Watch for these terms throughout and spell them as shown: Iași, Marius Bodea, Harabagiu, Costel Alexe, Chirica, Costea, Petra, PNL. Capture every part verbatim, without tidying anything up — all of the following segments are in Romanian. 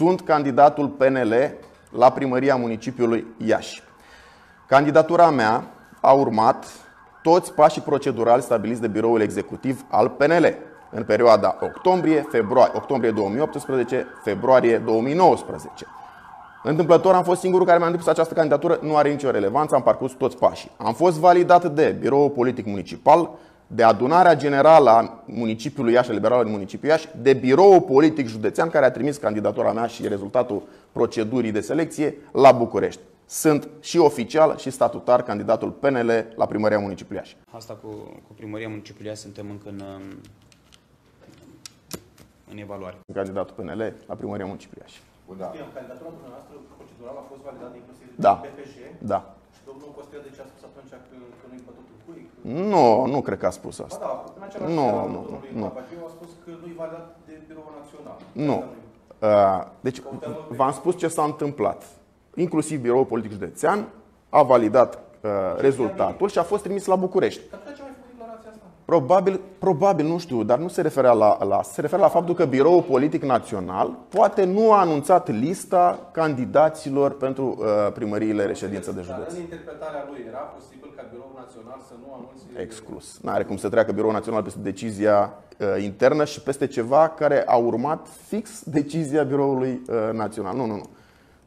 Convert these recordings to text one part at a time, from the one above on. Sunt candidatul P N L la primăria municipiului Iași. Candidatura mea a urmat toți pașii procedurali stabiliți de biroul executiv al P N L în perioada octombrie, februarie, octombrie două mii optsprezece, februarie două mii nouăsprezece. Întâmplător am fost singurul care mi-a depus această candidatură, nu are nicio relevanță, am parcurs toți pașii. Am fost validat de Biroul Politic Municipal, de Adunarea Generală a Municipiului Iași, Liberală din Municipiul Iași, de Biroul Politic Județean, care a trimis candidatura mea și rezultatul procedurii de selecție la București. Sunt și oficial și statutar candidatul P N L la primăria municipiului Iași. Asta cu, cu primăria municipiului Iași suntem încă în, în evaluare. Candidatul P N L la primăria municipiului Iași. Da. Candidatura dumneavoastră procedurală a fost validată inclusiv de da. P P J. Da. Și domnul Costea de ce a spus atunci că nu-i pătutul cui? Nu, nu cred că a spus asta. Ba da, în același nu, nu, domnului nu. Harabagiu a spus că nu-i validat de Biroul Național. Nu. Deci v-am spus ce s-a întâmplat. Inclusiv Biroul Politic Județean a validat uh, rezultatul și a fost trimis la București. Dar de ce mai făcut declarația asta? Probabil, probabil, nu știu, dar nu se referea la la se referea la faptul că Biroul Politic Național poate nu a anunțat lista candidaților pentru uh, primăriile reședință de județ. Dar în interpretarea lui era posibil ca Biroul Național să nu anunțe exclus. N-are cum să treacă Biroul Național peste decizia uh, internă și peste ceva care a urmat fix decizia Biroului uh, Național. Nu, nu, nu.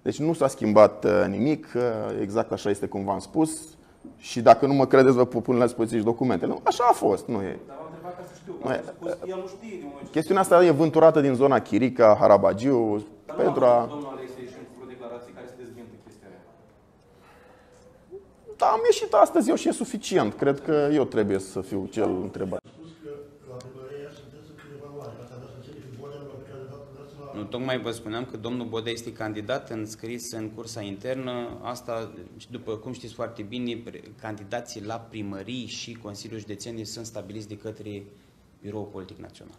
Deci nu s-a schimbat nimic, exact așa este cum v-am spus. Și dacă nu mă credeți, vă pun la dispoziție și documentele. Așa a fost, nu e. Dar v-am întrebat ca să știu, v-am spus, el nu știe din moment. Chestiunea asta e vânturată din zona Chirica, Harabagiu, Petra. Domnul Alexei și în declarații care se dezvinte chestia aia. Da, am ieșit astăzi eu și e suficient. Cred că eu trebuie să fiu cel întrebat. Nu, tocmai vă spuneam că domnul Bodea este candidat înscris în cursa internă. Asta, după cum știți foarte bine, candidații la primării și Consiliul Județean sunt stabiliți de către Biroul Politic Național.